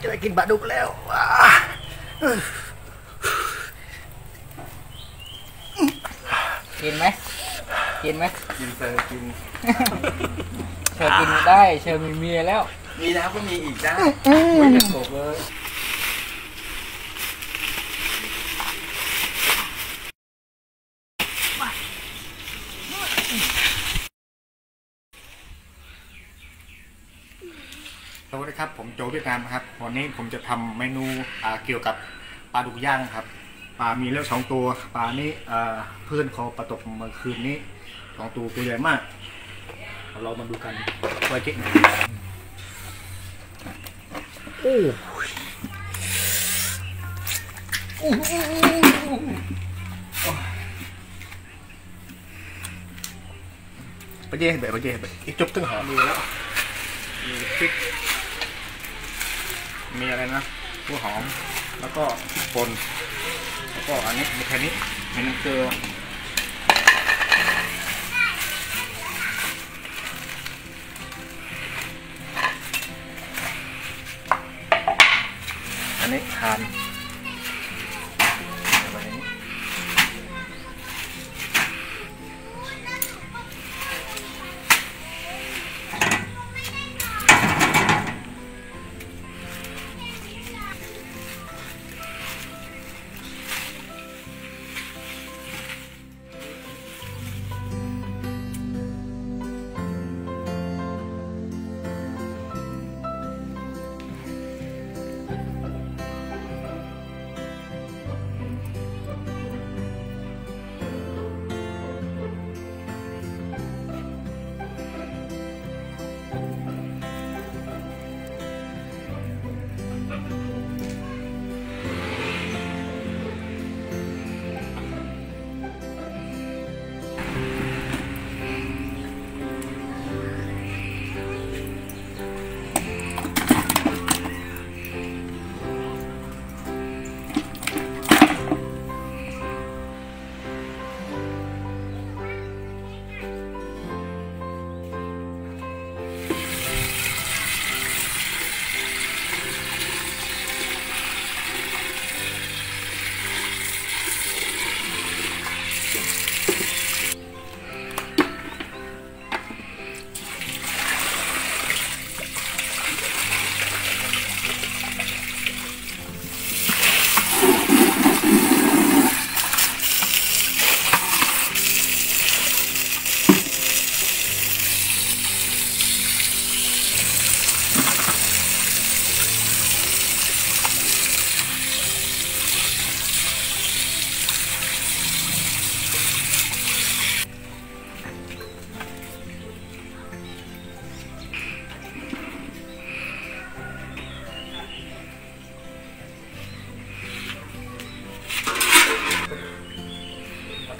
จะไปกินปลาดุกแล้วกินไหมกินไหมกินเธอกินเธอกินได้เธอมีเมียแล้วมีนะก็มีอีกนะไม่จะจบเลยสวัสดีครับผมโจเวียดนามครับวันนี้ผมจะทำเมนูเกี่ยวกับปลาดุกย่างครับปลามีแล้ว2ตัวปลานี้เพื่อนเขาประตกเมื่อคืนนี้2ตัวใหญ่มากเรามาดูกันไว้เก็บหน่อยโอ้ยโอ้ไปเจ๊ไปเจ๊ไปอีกจุกตึ้งหอมดีแล้วมีพริกมีอะไรนะหัวหอมแล้วก็ปนแล้วก็อันนี้มีแค่นี้มีน้ำเกลืออันนี้ทาน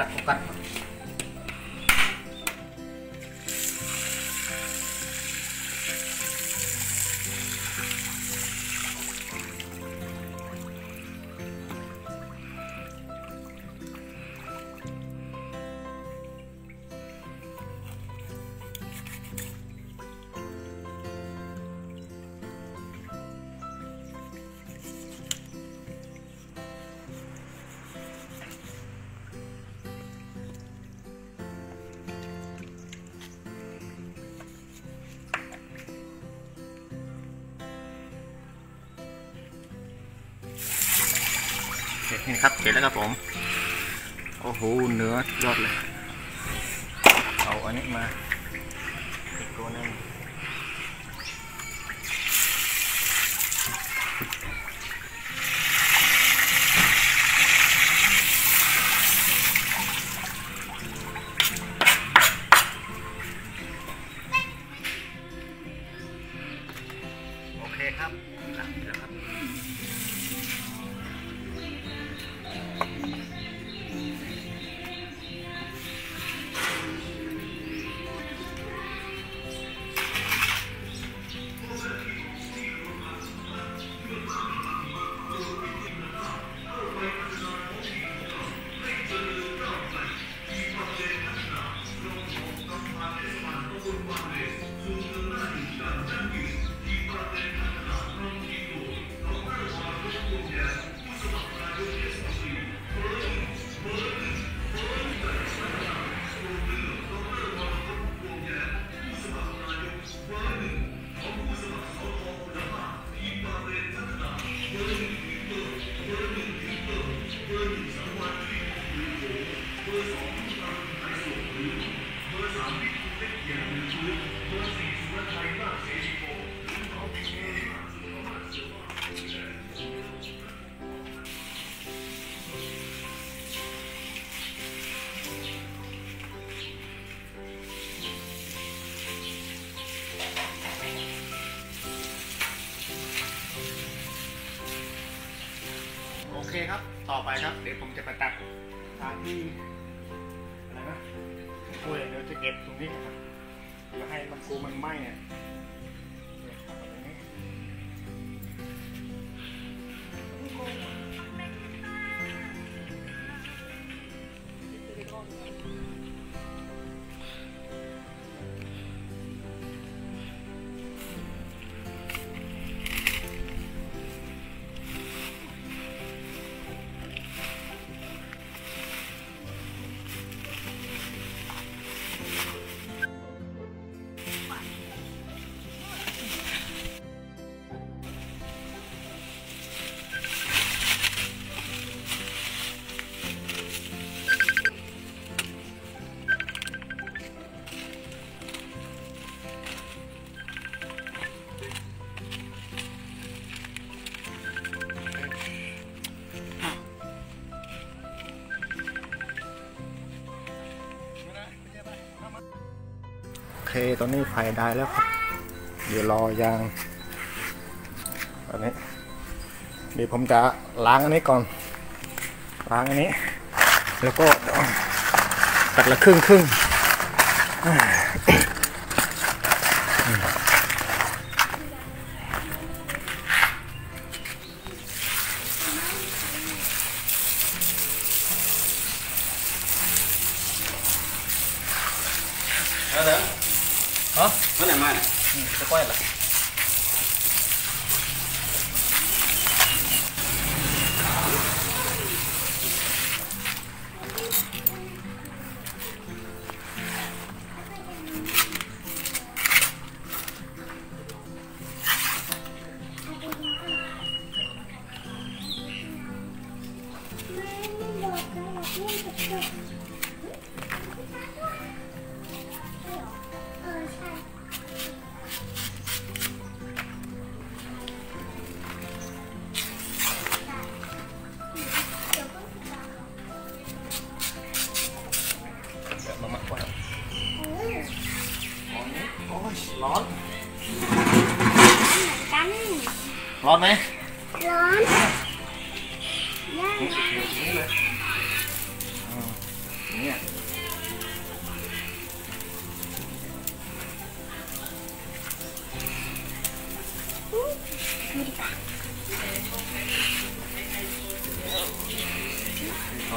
ตักกัดนี่ครับเสร็จแล้วครับผมโอ้โหเนื้อยอดเลยเอาอันนี้มาอีกตัวนึงโอเคครับ เคครับต่อไปครับเดี๋ยวผมจะไปตัดตาที่อะไรนะกล้วยเดี๋ยวจะเก็บตรงนี้ครับแล้วให้มันมันไหม้เนี่ยตอนนี้ไฟได้แล้วครับเดี๋ยวรอยางตอนนี้เดี๋ยวผมจะล้างอันนี้ก่อนล้างอันนี้แล้วก็ตัดละครึ่งMana mana? Sekolah lah.ร้อนไหมร้อนนี่เลยเนี่ยต่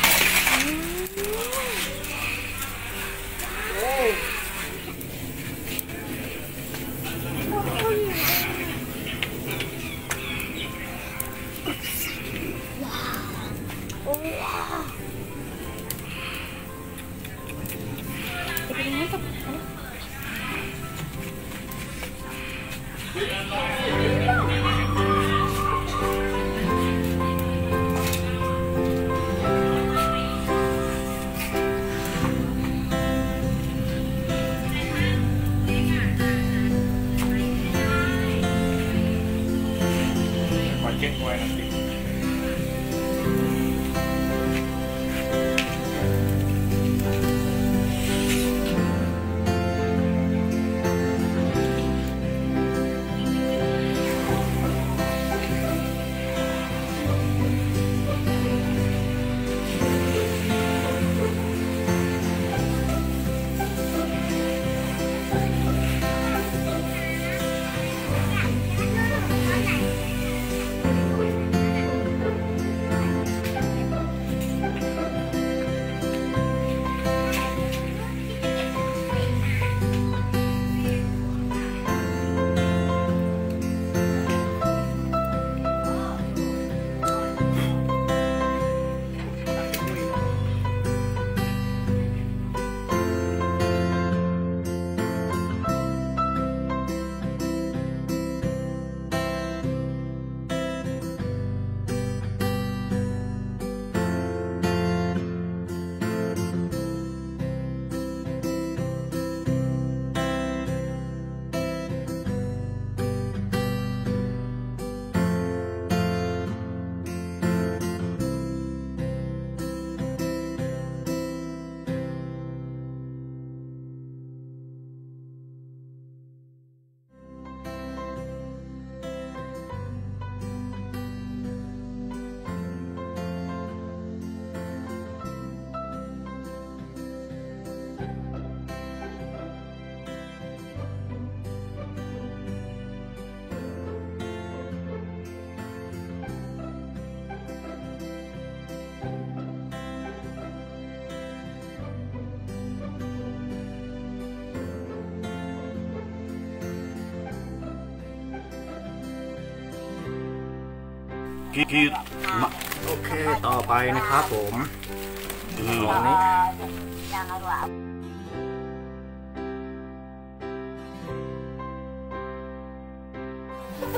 กีดโอเคต่อไปนะครับผมตรงนี้นี่ค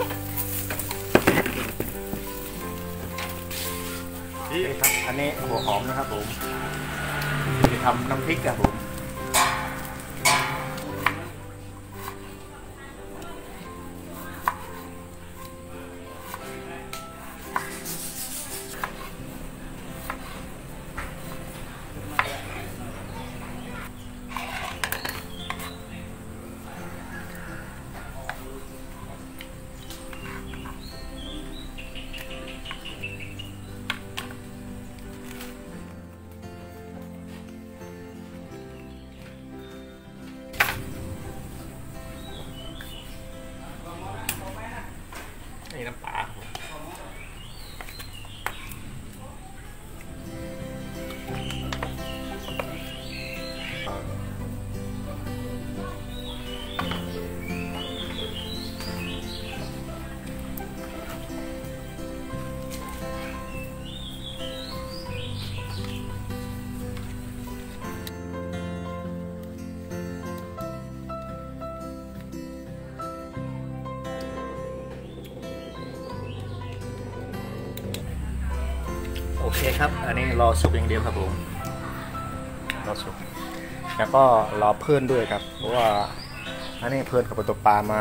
รับอันนี้หัวหอมนะครับผมจะทำน้ำพริกครับผมน้ำปลาโอเคครับอันนี้รอสุกอย่างเดียวครับผมรอสุกแล้วก็รอเพื่อนด้วยครับเพราะว่าอันนี้เพื่อนกับตัวปลามา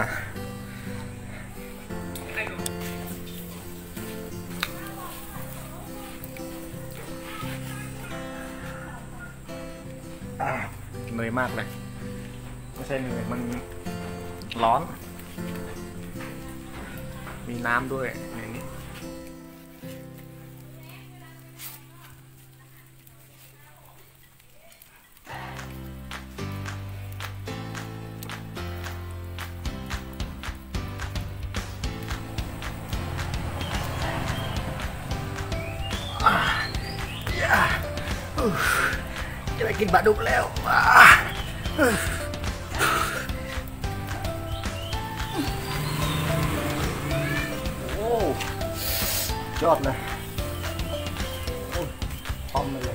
เหนื่อยมากเลยไม่ใช่เหนื่อยมันร้อนมีน้ำด้วยอย่างนี้จะไปกินปลาดุกแล้วโอ้ยอดนะพร้อมเลย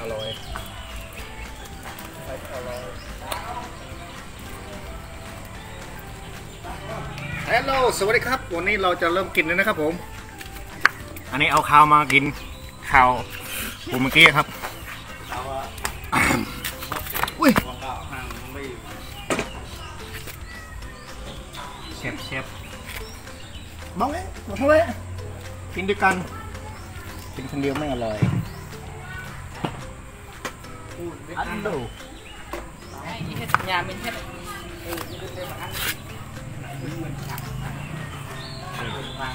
อร่อยฮัลโหลสวัสดีครับวันนี้เราจะเริ่มกินแล้วนะครับผมอันนี้เอาข้าวมากินข้าวผมเมื่อกี้ครับอุ้ยเชฟบ้าเลยมาช่วยกินด้วยกันกินคนเดียวไม่อร่อยăn đủ nhà mình hết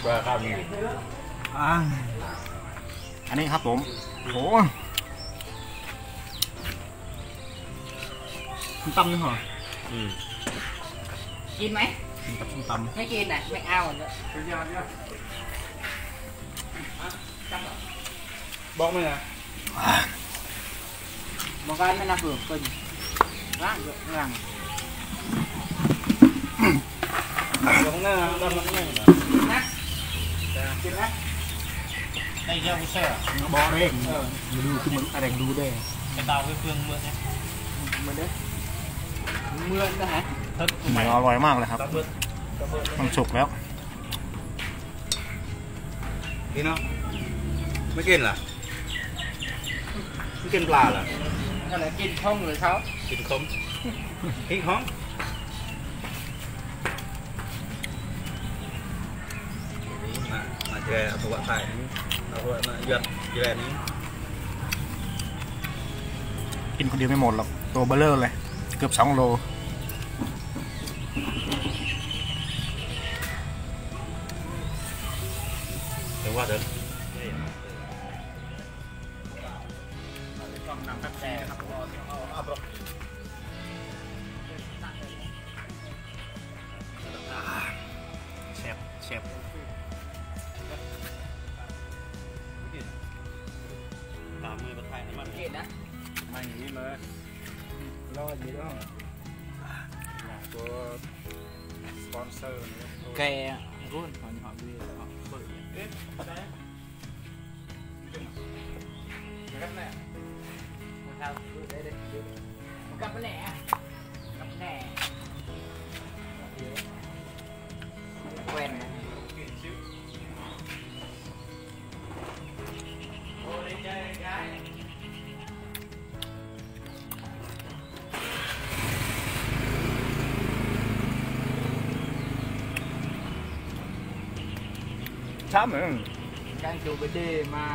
qua cam nàyอันนี้ครับผมโอ้ส้มตำนี่เหรอกินไหมส้มตำไม่กินอ่ะไม่เอาเลยบอกไหมนะmột cái mới là vừa cân, rang Bỏ đấy, mình ở đây đu đây. Cái tàu cái phương mượn đấy. Mượn đấy. Mượn đó hả? Thật. Mày nó lòi màng này hả? Măng sụp đấy. Đi nó. Mới kiên là. Mới kiên là hay là kiên không rồi sao? Kiên không. Kiên không. Mà chơi ở bộ tài. Rồi mà giật như nàyนี้กินคนเดียวไม่หมดหรอกตัวเบลเลอร์เลยเกือบ2 โลเดี๋ยวว่าเดี๋ยวต้องนำตั๊กแตนครับเอาปลอกเชฟมาอย่างนี้เลยรอดอยู่แล้วตัวสปอนเซอร์แกรุ่นของเขาดีแล้วเปิดเอ๊ะได้กลับแหล่มาทำได้กลับแหล่แหวนช้ำเหมือนการจูบเดย์มา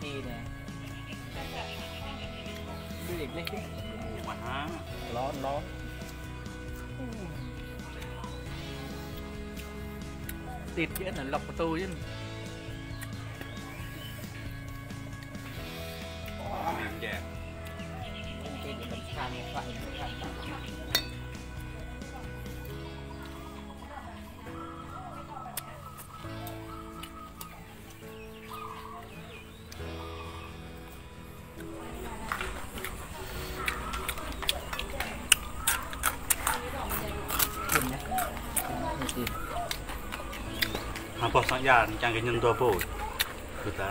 ตีเนี่ยดูดิบเลยร้อนติดเยอะหน่อยล็อกประตูยิ่งแย่พอสัญญาณจังกินยันตัวโผล่คือตา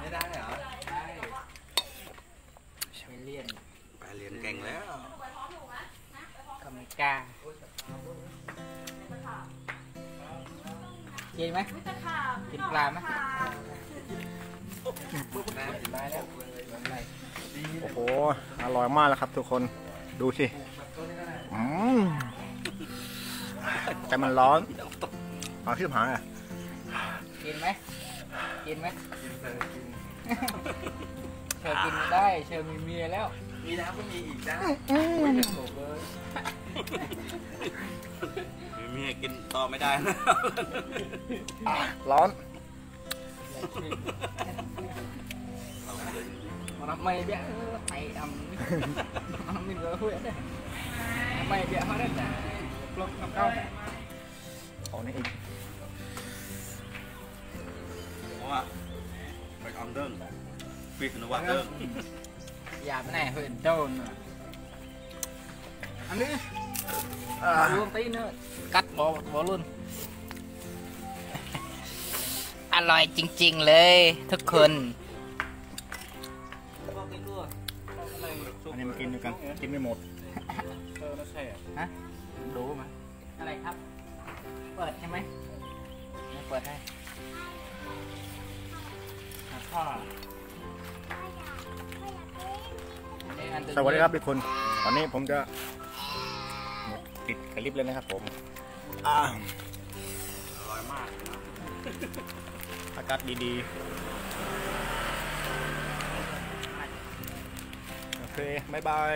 ไม่ได้เหรอไปเรียนเก่งแล้วกำลังกากินไหมกินปลาไหมโอ้โหอร่อยมากแล้วครับทุกคนดูสิแต่มันร้อนเอาขึ้นหางอ่ะกินไหมเธอกินได้เธอมีเมียแล้วมีแล้วก็มีอีกนะมีเมียกินต่อไม่ได้นะร้อนmày biết mày làm mình rồi huyết đấy mày biết hết đấy lột làm câu ổn đấy đúng không ạ phải làm đơn việc nó quá đơn dạ cái này hơi đơn ăn đi luôn tí nữa cắt bỏ luôn ăn loài chỉnh chỉnh lên thức khuẩnอันนี้มากินด้วยกันกินไม่หมดฮะดูมาอะไรครับเปิดใช่ไหมเปิดให้ข้อสวัสดีครับทุกคนตอนนี้ผมจะปิดคลิปเลยนะครับผมอร่อยมากอากาศดีๆโอเค บ๊ายบาย